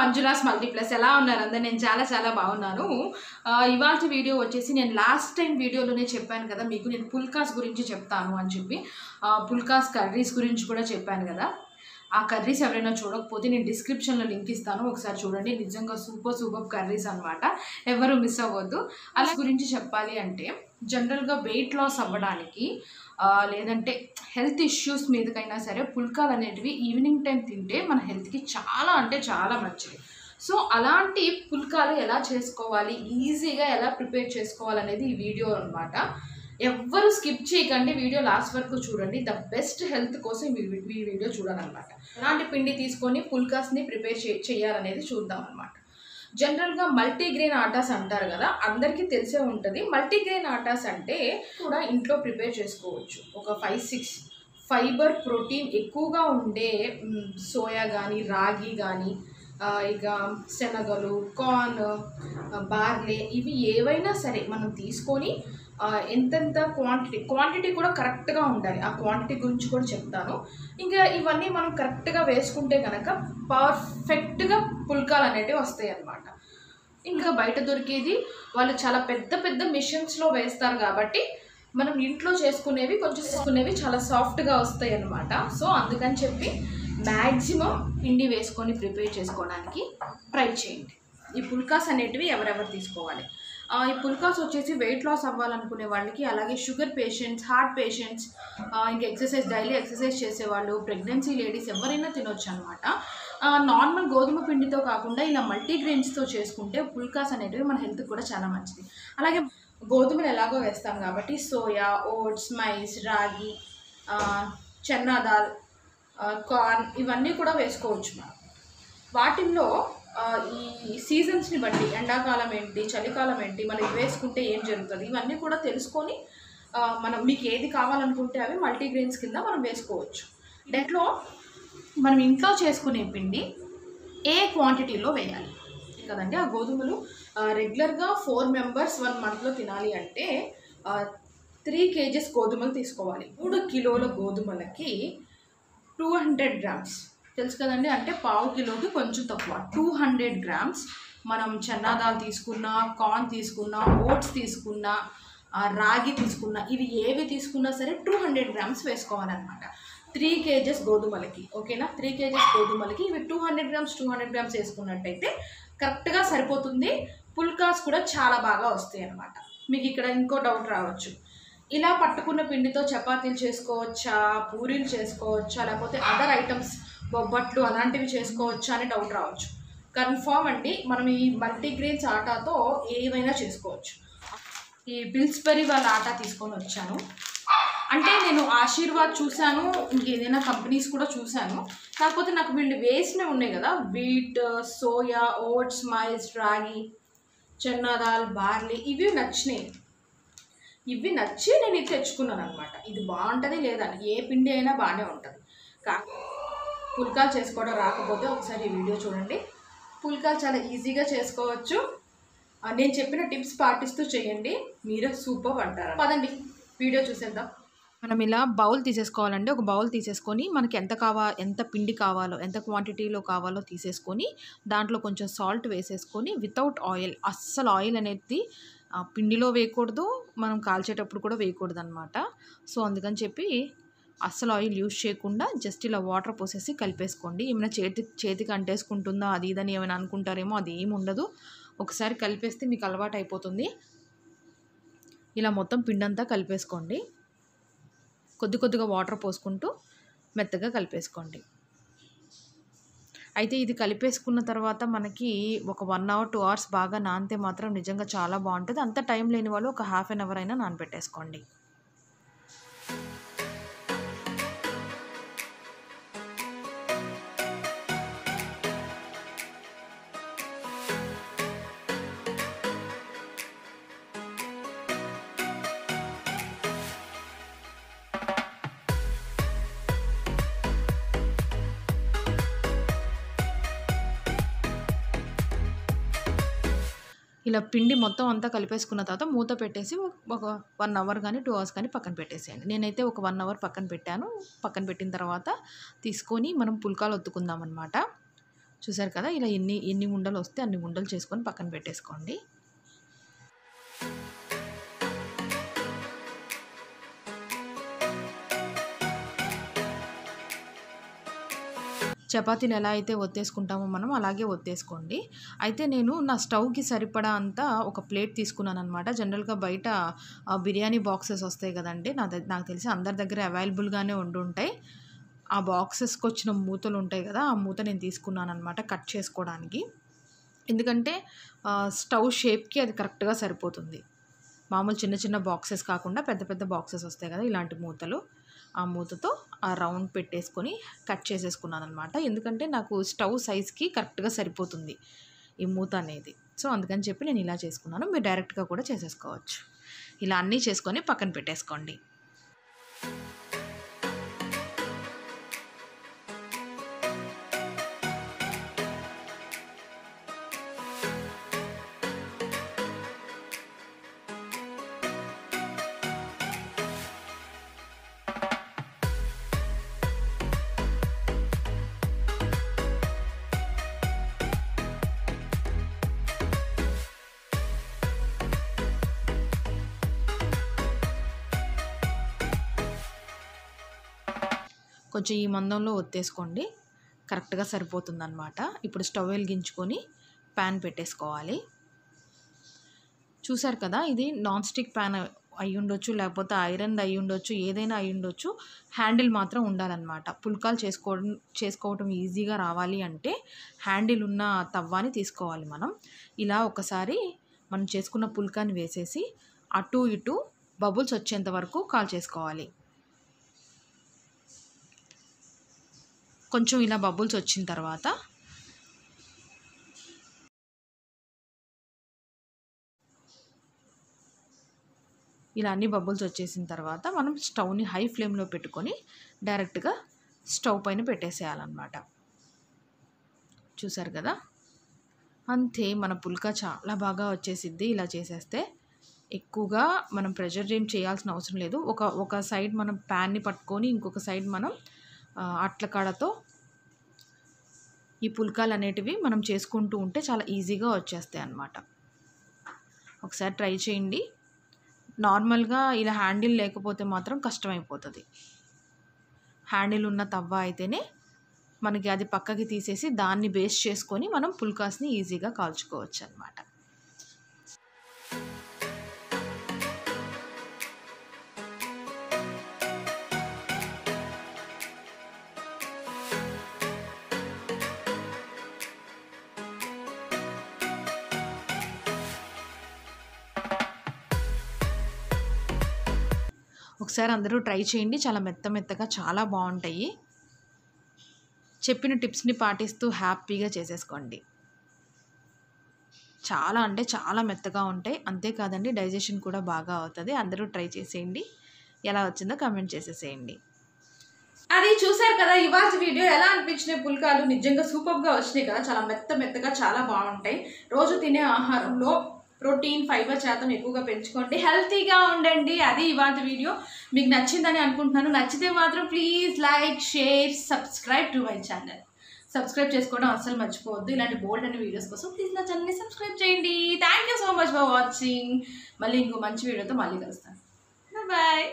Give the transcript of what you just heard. Manjula's Multiplus allow and then Chala Chala Baunanu. Ivalti video watches in last time video Lune Chepan Gada Mikun in Pulkas Gurinchi Cheptanu and Chippy, Pulkas curries Gurinch Kuda Chepan Gada. ఆ curries ఎవరైనా చూడకపోతే నేను డిస్క్రిప్షన్లో link ఇస్తాను ఒకసారి చూడండి నిజంగా super super curries అన్నమాట ఎవరు మిస్ అవ్వొద్దు అలా గురించి చెప్పాలి అంటే జనరల్ గా weight loss అవ్వడానికి లేదంటే హెల్త్ ఇష్యూస్ మీదకైనా సరే పుల్కాలు అనేటివి ఈవినింగ్ టైం తింటే మన హెల్త్ కి చాలా అంటే చాలా మంచిది సో అలాంటి పుల్కాలు ఎలా చేసుకోవాలి ఈజీగా ఎలా ప్రిపేర్ చేసుకోవాలి అనేది ఈ వీడియో అన్నమాట ఎవ్వరు స్కిప్ చేయకండి వీడియో లాస్ట్ వరకు చూడండి ద బెస్ట్ హెల్త్ కోసం ఈ వీడియో చూడాలి అన్నమాట అలాంటి పిండి తీసుకొని పుల్కాస్ ని ప్రిపేర్ చేయాలనేది చూద్దాం అన్నమాట జనరల్ గా మల్టీ గ్రెయిన్ ఆటాస్ అంటారు కదా అందరికీ తెలిసే ఉంటది మల్టీ గ్రెయిన్ ఆటాస్ అంటే కూడా ఇంట్లో ప్రిపేర్ చేసుకోవచ్చు ఒక 5-6 ఫైబర్ ప్రోటీన్ ఎక్కువగా ఉండే సోయా గాని రాగి గాని ఇక శనగలు కార్న్ బార్లీ ఇవి ఏవైనా సరే మనం తీసుకొని ఎంతంత క్వాంటిటీ కూడా కరెక్ట్ గా ఉండాలి ఆ క్వాంటిటీ గురించి కూడా చెప్తాను ఇంకా ఇవన్నీ మనం కరెక్ట్ గా వేసుకుంటే గనక పర్ఫెక్ట్ గా పుల్కాలు అనేటివి వస్తాయి అన్నమాట ఇంకా బయట దొరికేది వాళ్ళు చాలా పెద్ద పెద్ద మిషన్స్ లో వేస్తారు కాబట్టి మనం ఇంట్లో చేసుకునేవి కొంచెం చేసుకునేవి చాలా సాఫ్ట్ గా వస్తాయి అన్నమాట సో అందుకని చెప్పి మాక్సిమం పిండి వేసుకొని ప్రిపేర్ చేసుకోవడానికి ట్రై చేయండి ఈ పుల్కాస్ అనేటివి ఎవరెవరు తీసుకోవాలి ఈ పుల్కాస్ వచ్చేసి weight loss అవ్వాలనుకునే వాళ్ళకి అలాగే షుగర్ పేషెంట్స్ హార్ట్ పేషెంట్స్ ఇంకా ఎక్సర్సైజ్ డైలీ ఎక్సర్సైజ్ చేసేవాళ్ళు ప్రెగ్నెన్సీ లేడీస్ ఎవరైనా తినొచ్చు అన్నమాట నార్మల్ గోధుమ పిండితో కాకుండా ఇలా మల్టీ గ్రెయిన్స్తో చేసుకుంటే పుల్కాస్ అనేటివి మన హెల్త్ కూడా చాలా మంచిది అలాగే గోధుమలు ఎలాగో వేస్తాం కాబట్టి సోయా ఓట్స్ మైస్ రాగి చన్నా దాల్ కార్న్ ఇవన్నీ కూడా వేసుకోవచ్చు మనం వాటిల్లో ఈ సీజన్స్ని బట్టి ఎండాకాలం ఏంటి చలికాలం ఏంటి మనం వేసుకుంటే ఏం జరుగుతుంది ఇవన్నీ కూడా తెలుసుకొని మనం మీకు ఏది కావాలనుకుంటే అవి మల్టీగ్రెయిన్స్ కింద మనం వేసుకోవచ్చు డైట్లో మనం ఇంట్లో చేసుకునే పిండి ఏ క్వాంటిటీలో వేయాలి కదండి ఆ గోధుమలు రెగ్యులర్గా 4 members 1 monthలో తినాలి అంటే 3 kgs గోధుమలు తీసుకోవాలి 3 కిలోల గోధుమలకి 200 grams తెలుసు కదండి అంటే పావు కిలోకి కొంచెం తక్కువ 200 grams మనం చన్నా దాల్ తీసుకున్నా కార్న్ తీసుకున్నా ఓట్స్ తీసుకున్నా రాగి తీసుకున్నా ఇవి ఏవి తీసుకున్నా సరే 200 grams వేసుకోవాలన్నమాట 3 kgs గోధుమలకి ఓకేనా 3 kgs గోధుమలకి ఇవి 200 grams వేసుకున్నట్టయితే కరెక్ట్గా సరిపోతుంది పుల్కాస్ కూడా చాలా బాగా వస్తాయి అన్నమాట మీకు ఇక్కడ ఇంకో డౌట్ రావచ్చు ఇలా పట్టుకున్న పిండితో చపాతీలు చేసుకోవచ్చా పూరీలు చేసుకోవచ్చా లేకపోతే అదర్ ఐటమ్స్ బొబ్బట్లు అలాంటివి చేసుకోవచ్చా అని డౌట్ రావచ్చు కన్ఫామ్ అండి మనం ఈ మల్టీగ్రెయిన్స్ ఆటాతో ఏవైనా చేసుకోవచ్చు ఈ బిల్స్బెరీ వాళ్ళ ఆటా తీసుకొని వచ్చాను అంటే నేను ఆశీర్వాద్ చూశాను ఇంకేదైనా కంపెనీస్ కూడా చూశాను కాకపోతే నాకు వీళ్ళు వేసినవి ఉన్నాయి కదా వీట్ సోయా ఓట్స్ మైస్ రాగి చన్నా దాల్ బార్లీ ఇవి నచ్చినాయి ఇవి నచ్చి నేను ఇది తెచ్చుకున్నాను అనమాట ఇది బాగుంటుంది లేదా ఏ పిండి అయినా బాగానే ఉంటుంది పుల్కాలు చేసుకోవడం రాకపోతే ఒకసారి ఈ వీడియో చూడండి పుల్కాలు చాలా ఈజీగా చేసుకోవచ్చు నేను చెప్పిన టిప్స్ పాటిస్తూ చేయండి మీరు సూపర్ పడతారు పదండి వీడియో చూసేద్దాం మనం ఇలా బౌల్ తీసేసుకోవాలండి ఒక బౌల్ తీసేసుకొని మనకి ఎంత పిండి కావాలో ఎంత క్వాంటిటీలో కావాలో తీసేసుకొని దాంట్లో కొంచెం సాల్ట్ వేసేసుకొని వితౌట్ ఆయిల్ అస్సలు ఆయిల్ అనేది పిండిలో వేయకూడదు మనం కాల్చేటప్పుడు కూడా వేయకూడదు అనమాట సో అందుకని చెప్పి అస్సలు ఆయిల్ యూజ్ చేయకుండా జస్ట్ ఇలా వాటర్ పోసేసి కలిపేసుకోండి ఏమైనా చేతికి అంటేసుకుంటుందా అది ఇదని ఏమైనా అనుకుంటారేమో అది ఏమి ఉండదు ఒకసారి కలిపేస్తే మీకు అలవాటు అయిపోతుంది ఇలా మొత్తం పిండి అంతా కలిపేసుకోండి కొద్ది కొద్దిగా వాటర్ పోసుకుంటూ మెత్తగా కలిపేసుకోండి అయితే ఇది కలిపేసుకున్న తర్వాత మనకి ఒక 1 hour 2 hours బాగా నానితే మాత్రం నిజంగా చాలా బాగుంటుంది అంత టైం లేని వాళ్ళు ఒక ½ hour అయినా నానబెట్టేసుకోండి ఇలా పిండి మొత్తం అంతా కలిపేసుకున్న తర్వాత మూత పెట్టేసి ఒక 1 hour కానీ 2 hours కానీ పక్కన పెట్టేసేయండి నేనైతే ఒక 1 hour పక్కన పెట్టాను పక్కన పెట్టిన తర్వాత తీసుకొని మనం పుల్కాలు ఒత్తుకుందాం అనమాట చూసారు కదా, ఇలా ఎన్ని ఉండలు వస్తే అన్ని ఉండలు చేసుకొని పక్కన పెట్టేసుకోండి. చపాతీని ఎలా అయితే ఒత్తేసుకుంటామో మనం అలాగే ఒత్తేసుకోండి. అయితే నేను నా స్టవ్కి సరిపడా అంతా ఒక ప్లేట్ తీసుకున్నాను అనమాట. జనరల్గా బయట బిర్యానీ బాక్సెస్ వస్తాయి కదండి, నాకు తెలిసి అందరి దగ్గర అవైలబుల్గానే ఉండుంటాయి. ఆ బాక్సెస్కి వచ్చిన మూతలు ఉంటాయి కదా, ఆ మూత నేను తీసుకున్నాను అనమాట కట్ చేసుకోవడానికి. ఎందుకంటే స్టవ్ షేప్కి అది కరెక్ట్గా సరిపోతుంది. మామూలు చిన్న చిన్న బాక్సెస్ కాకుండా పెద్ద పెద్ద బాక్సెస్ వస్తాయి కదా, ఇలాంటి మూతలు, ఆ మూతతో ఆ రౌండ్ పెట్టేసుకొని కట్ చేసేసుకున్నాను అనమాట. ఎందుకంటే నాకు స్టవ్ సైజ్కి కరెక్ట్గా సరిపోతుంది ఈ మూత అనేది. సో అందుకని చెప్పి నేను ఇలా చేసుకున్నాను. మీరు డైరెక్ట్గా కూడా చేసేసుకోవచ్చు. ఇలా అన్నీ చేసుకొని పక్కన పెట్టేసుకోండి. కొంచెం ఈ మందంలో ఒత్తేసుకోండి, కరెక్ట్గా సరిపోతుందన్నమాట. ఇప్పుడు స్టవ్ వెలిగించుకొని ప్యాన్ పెట్టేసుకోవాలి. చూసారు కదా, ఇది నాన్ స్టిక్ ప్యాన్ అయి ఉండొచ్చు, లేకపోతే ఐరన్ అయి ఉండొచ్చు, ఏదైనా అయి ఉండొచ్చు. హ్యాండిల్ మాత్రం ఉండాలన్నమాట. పుల్కాలు చేసుకోవటం ఈజీగా రావాలి అంటే హ్యాండిల్ ఉన్న తవ్వాని తీసుకోవాలి మనం. ఇలా ఒకసారి మనం చేసుకున్న పుల్కాని వేసేసి అటు ఇటు బబుల్స్ వచ్చేంత వరకు కాల్ చేసుకోవాలి. కొంచెం ఇలా బబుల్స్ వచ్చిన తర్వాత ఇలా అన్ని బబుల్స్ వచ్చేసిన తర్వాత మనం స్టవ్ని హై ఫ్లేమ్లో పెట్టుకొని డైరెక్ట్గా స్టవ్ పైన పెట్టేసేయాలన్నమాట. చూసారు కదా, అంతే. మన పుల్కా చాలా బాగా వచ్చేసిద్ది. ఇలా చేసేస్తే ఎక్కువగా మనం ప్రెషర్ ఏం చేయాల్సిన అవసరం లేదు. ఒక సైడ్ మనం ప్యాన్ని పట్టుకొని ఇంకొక సైడ్ మనం అట్ల కాడతో ఈ పుల్కాలు అనేటివి మనం చేసుకుంటూ ఉంటే చాలా ఈజీగా వచ్చేస్తాయి అన్నమాట. ఒకసారి ట్రై చేయండి. నార్మల్గా ఇలా హ్యాండిల్ లేకపోతే మాత్రం కష్టమైపోతుంది. హ్యాండిల్ ఉన్న తవ్వ అయితేనే మనకి అది పక్కకి తీసేసి దాన్ని బేస్ చేసుకొని మనం పుల్కాస్ని ఈజీగా కాల్చుకోవచ్చు అన్నమాట. ఒకసారి అందరూ ట్రై చేయండి. చాలా మెత్తగా చాలా బాగుంటాయి. చెప్పిన టిప్స్ని పాటిస్తూ హ్యాపీగా చేసేసుకోండి. చాలా అంటే చాలా మెత్తగా ఉంటాయి. అంతేకాదండి, డైజెషన్ కూడా బాగా అవుతుంది. అందరూ ట్రై చేసేయండి. ఎలా వచ్చిందో కామెంట్ చేసేసేయండి. అది చూసారు కదా ఇవాళ వీడియో. ఎలా అనిపించినాయి పుల్కాలు? నిజంగా సూపర్గా వచ్చినాయి కదా. చాలా మెత్తగా చాలా బాగుంటాయి. రోజు తినే ఆహారంలో ప్రోటీన్, ఫైబర్ శాతం ఎక్కువగా పెంచుకోండి. హెల్తీగా ఉండండి. అది ఇవాళ వీడియో. మీకు నచ్చిందని అనుకుంటున్నాను. నచ్చితే మాత్రం please like, share, subscribe to my channel. Subscribe చేసుకోవడం అస్సలు మర్చిపోవద్దు. ఇలాంటి బోల్డ్ అనే వీడియోస్ కోసం ప్లీజ్ నా ఛానల్ని సబ్స్క్రైబ్ చేయండి. Thank you so much for watching. మళ్ళీ ఇంకో మంచి వీడియోతో మళ్ళీ కలుస్తాను. బాయ్.